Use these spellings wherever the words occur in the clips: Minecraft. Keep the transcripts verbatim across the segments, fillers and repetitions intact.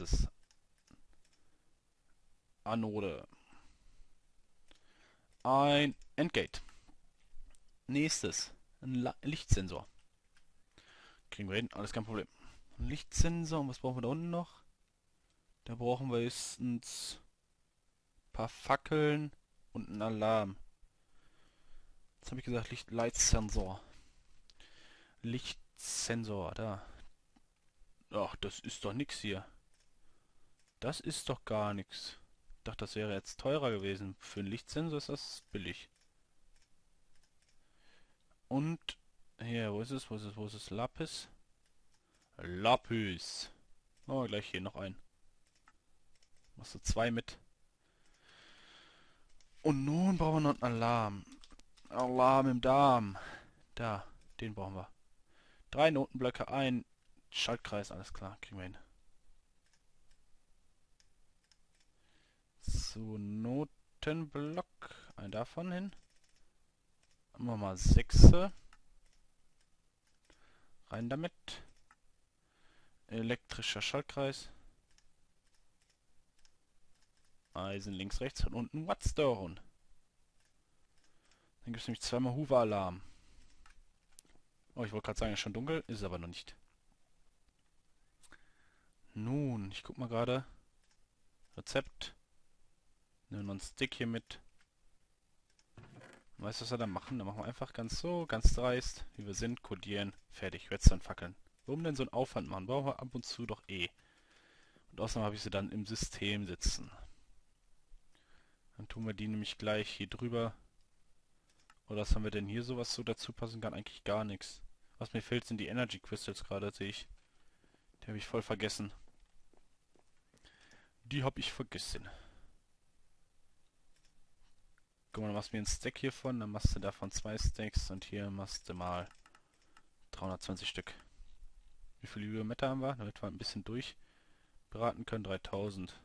ist Anode. Ein Endgate. Nächstes. Ein Lichtsensor. Kriegen wir hin, alles kein Problem. Ein Lichtsensor, und was brauchen wir da unten noch? Da brauchen wir höchstens ein paar Fackeln und einen Alarm. Jetzt habe ich gesagt, Licht, Lichtsensor. Lichtsensor, da. Ach, das ist doch nix hier. Das ist doch gar nichts. Ich dachte, das wäre jetzt teurer gewesen. Für einen Lichtsensor ist das billig. Und hier, wo ist es? Wo ist es? Wo ist es? Lapis. Lapis. Machen wir gleich hier noch ein. Machst du zwei mit. Und nun brauchen wir noch einen Alarm. Alarm im Darm. Da, den brauchen wir. Drei Notenblöcke, ein Schaltkreis, alles klar, kriegen wir hin. So, Notenblock. Einen davon hin. Machen wir mal sechs. Rein damit. Elektrischer Schaltkreis. Eisen links, rechts und unten Wattstone. Dann gibt es nämlich zweimal Hoover-Alarm. Oh, ich wollte gerade sagen, es ist schon dunkel, ist es aber noch nicht. Nun, ich guck mal gerade. Rezept. Nehmen wir einen Stick hier mit. Weißt du, was wir da machen? Da machen wir einfach ganz so, ganz dreist, wie wir sind, kodieren, fertig, wird's dann fackeln. Warum denn so einen Aufwand machen? Brauchen wir ab und zu doch eh. Und außerdem habe ich sie dann im System sitzen. Dann tun wir die nämlich gleich hier drüber. Oder was haben wir denn hier so, was so dazu passen kann? Eigentlich gar nichts. Was mir fehlt, sind die Energy Crystals gerade, sehe ich. Die habe ich voll vergessen. Die habe ich vergessen. Guck mal, dann machst du mir einen Stack hiervon, dann machst du davon zwei Stacks und hier machst du mal dreihundertzwanzig Stück. Wie viele Übermeter haben wir? Damit wir ein bisschen durchbraten können. dreitausend.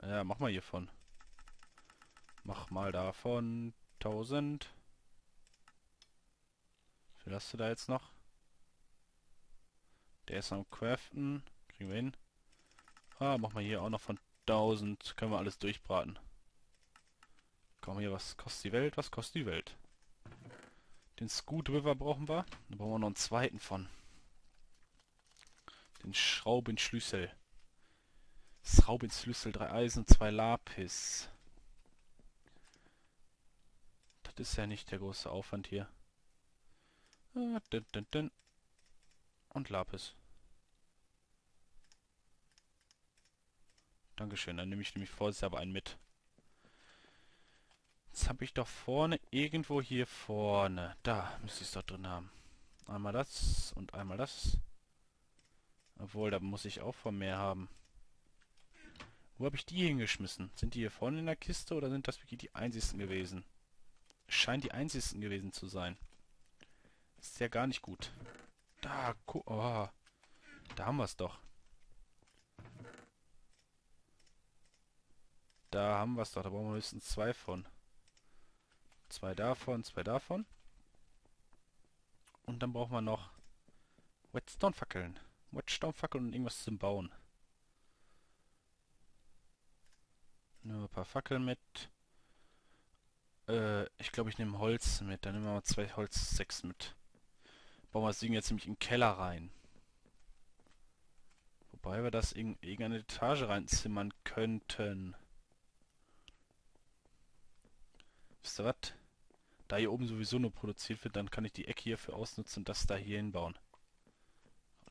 Ja, mach mal hiervon. Mach mal davon tausend. Wie viel hast du da jetzt noch? Der ist am Craften. Kriegen wir hin. Ah, mach mal hier auch noch von tausend. Können wir alles durchbraten. Komm hier, was kostet die Welt? Was kostet die Welt? Den Scoot River brauchen wir. Da brauchen wir noch einen zweiten von. Den Schraubenschlüssel. Schraubenschlüssel, drei Eisen, zwei Lapis. Das ist ja nicht der große Aufwand hier. Und Lapis. Dankeschön, dann nehme ich nämlich vorher aber einen mit. Jetzt habe ich doch vorne, irgendwo hier vorne. Da müsste ich es doch drin haben. Einmal das und einmal das. Obwohl, da muss ich auch von mehr haben. Wo habe ich die hingeschmissen? Sind die hier vorne in der Kiste oder sind das wirklich die einzigsten gewesen? Scheint die einzigsten gewesen zu sein. Ist ja gar nicht gut. Da, guck, oh, da haben wir es doch. Da haben wir es doch. Da brauchen wir höchstens zwei von. Zwei davon, zwei davon. Und dann brauchen wir noch Whetstone-Fackeln. Whetstone-Fackeln und irgendwas zum Bauen. Nur ein paar Fackeln mit. Ich glaube, ich nehme Holz mit. Dann nehmen wir mal zwei Holz sechs mit. Bauen wir das Ding jetzt nämlich in den Keller rein. Wobei wir das in irgendeine Etage reinzimmern könnten. Wisst ihr was? Da hier oben sowieso nur produziert wird, dann kann ich die Ecke hierfür ausnutzen und das da hier hinbauen.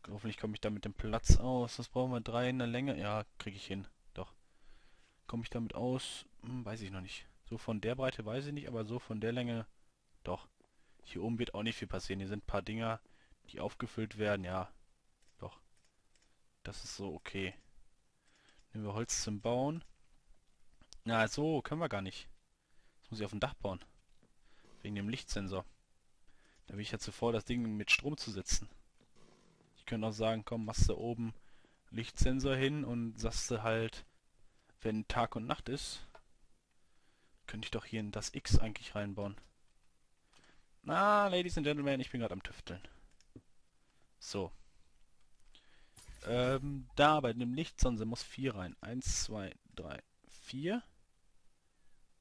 Hoffentlich komme ich da mit dem Platz aus. Das brauchen wir drei in der Länge. Ja, kriege ich hin. Doch. Komme ich damit aus? Hm, weiß ich noch nicht. So von der Breite weiß ich nicht, aber so von der Länge doch. Hier oben wird auch nicht viel passieren. Hier sind ein paar Dinger, die aufgefüllt werden. Ja, doch. Das ist so okay. Nehmen wir Holz zum Bauen. Na, so können wir gar nicht. Jetzt muss ich auf dem Dach bauen. Wegen dem Lichtsensor. Da bin ich ja zuvor, das Ding mit Strom zu setzen. Ich könnte auch sagen, komm, machst du oben Lichtsensor hin und sagst du halt, wenn Tag und Nacht ist, könnte ich doch hier in das X eigentlich reinbauen. Na, Ladies and Gentlemen, ich bin gerade am Tüfteln. So. Ähm, da bei dem Licht, sonst muss vier rein. eins, zwei, drei, vier.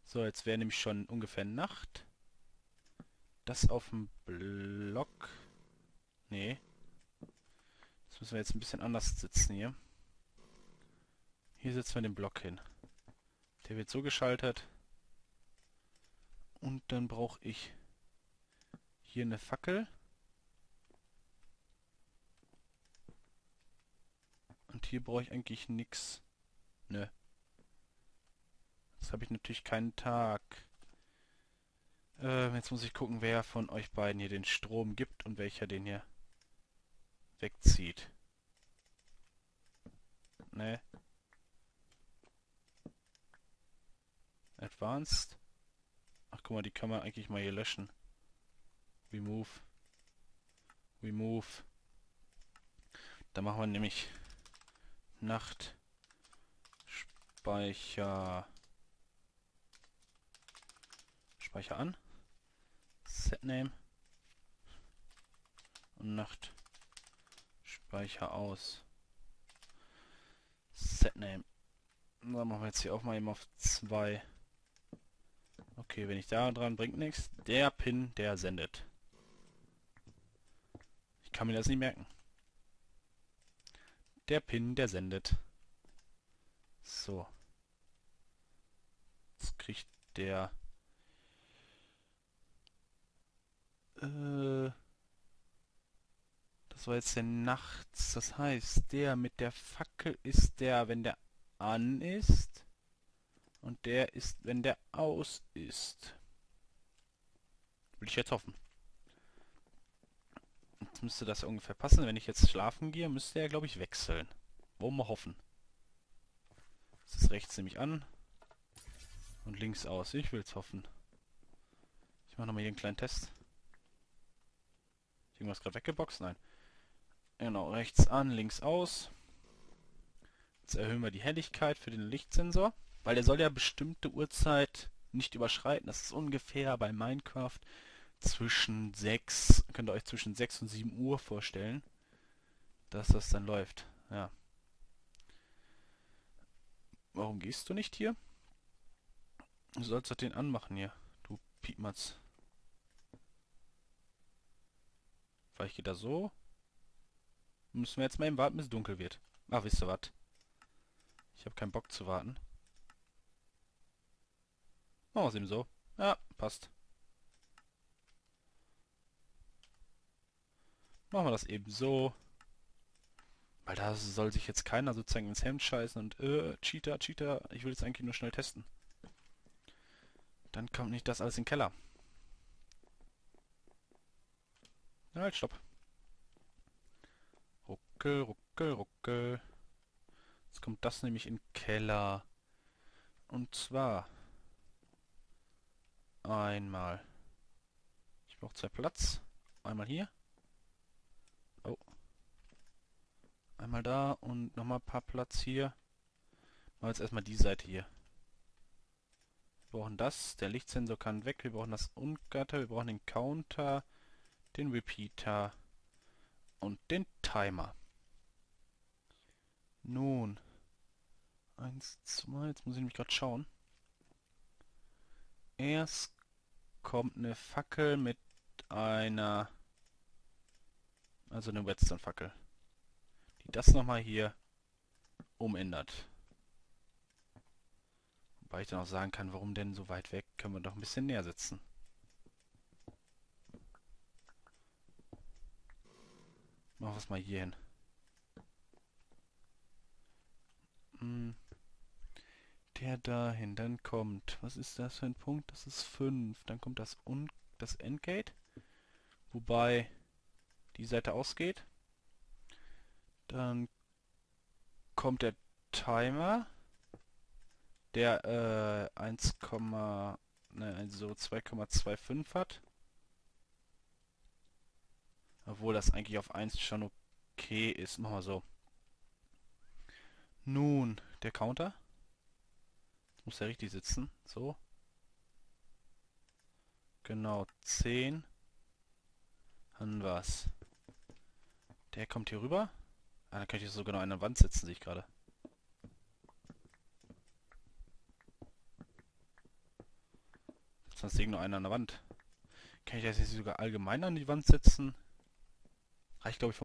So, jetzt wäre nämlich schon ungefähr Nacht. Das auf dem Block. Nee. Das müssen wir jetzt ein bisschen anders sitzen hier. Hier setzen wir den Block hin. Der wird so geschaltet. Und dann brauche ich hier eine Fackel. Und hier brauche ich eigentlich nichts. Nö. Jetzt habe ich natürlich keinen Tag. Ähm, jetzt muss ich gucken, wer von euch beiden hier den Strom gibt und welcher den hier wegzieht. Ne. Advanced. Ach guck mal, die kann man eigentlich mal hier löschen. Remove. Remove. Da machen wir nämlich Nacht Speicher Speicher an, Setname und Nacht Speicher aus, Setname. Dann machen wir jetzt hier auch mal eben auf zwei. Okay, wenn ich da dran, bringt nichts. Der Pin, der sendet. Ich kann mir das nicht merken. Der Pin, der sendet. So. Jetzt kriegt der... Äh, das war jetzt der Nachts. Das heißt, der mit der Fackel ist der, wenn der an ist. Und der ist, wenn der aus ist. Will ich jetzt hoffen. Jetzt müsste das ungefähr passen. Wenn ich jetzt schlafen gehe, müsste er, glaube ich, wechseln. Wollen wir hoffen. Das ist rechts nämlich an. Und links aus. Ich will es hoffen. Ich mache nochmal hier einen kleinen Test. Irgendwas gerade weggeboxt? Nein. Genau, rechts an, links aus. Jetzt erhöhen wir die Helligkeit für den Lichtsensor. Weil der soll ja bestimmte Uhrzeit nicht überschreiten. Das ist ungefähr bei Minecraft zwischen sechs, könnt ihr euch zwischen sechs und sieben Uhr vorstellen, dass das dann läuft. Ja. Warum gehst du nicht hier? Du sollst doch den anmachen hier, du Piepmatz. Vielleicht geht das so. Müssen wir jetzt mal eben warten, bis es dunkel wird. Ach, wisst ihr was? Ich habe keinen Bock zu warten. Machen wir es eben so. Ja, passt. Machen wir das eben so. Weil da soll sich jetzt keiner sozusagen ins Hemd scheißen und äh, Cheater, Cheater, ich will jetzt eigentlich nur schnell testen. Dann kommt nicht das alles in den Keller. Na halt, stopp. Ruckel, ruckel, ruckel. Jetzt kommt das nämlich in den Keller. Und zwar... Einmal. Ich brauche zwei Platz. Einmal hier. Oh. Einmal da und nochmal ein paar Platz hier. Mal jetzt erstmal die Seite hier. Wir brauchen das. Der Lichtsensor kann weg. Wir brauchen das Ungatter. Wir brauchen den Counter. Den Repeater. Und den Timer. Nun. Eins, zwei. Jetzt muss ich nämlich gerade schauen. Erst kommt eine Fackel mit einer, also eine Redstone-Fackel, die das nochmal hier umändert. Wobei ich dann auch sagen kann, warum denn so weit weg, können wir doch ein bisschen näher sitzen. Machen wir es mal hier hin. Hm. Der dahin, dann kommt, was ist das für ein Punkt? Das ist fünf. Dann kommt das und das Endgate, wobei die Seite ausgeht. Dann kommt der Timer, der äh, eins Komma, ne, also zwei Komma fünfundzwanzig hat. Obwohl das eigentlich auf eins schon okay ist. Machen wir so. Nun, der Counter. Muss ja richtig sitzen, so. Genau, zehn. Haben wir's. Der kommt hier rüber. Ah, dann kann ich das so genau an der Wand setzen, sehe ich gerade. Sonst liegt nur einer an der Wand. Kann ich das jetzt sogar allgemein an die Wand setzen? Reicht, glaube ich, vom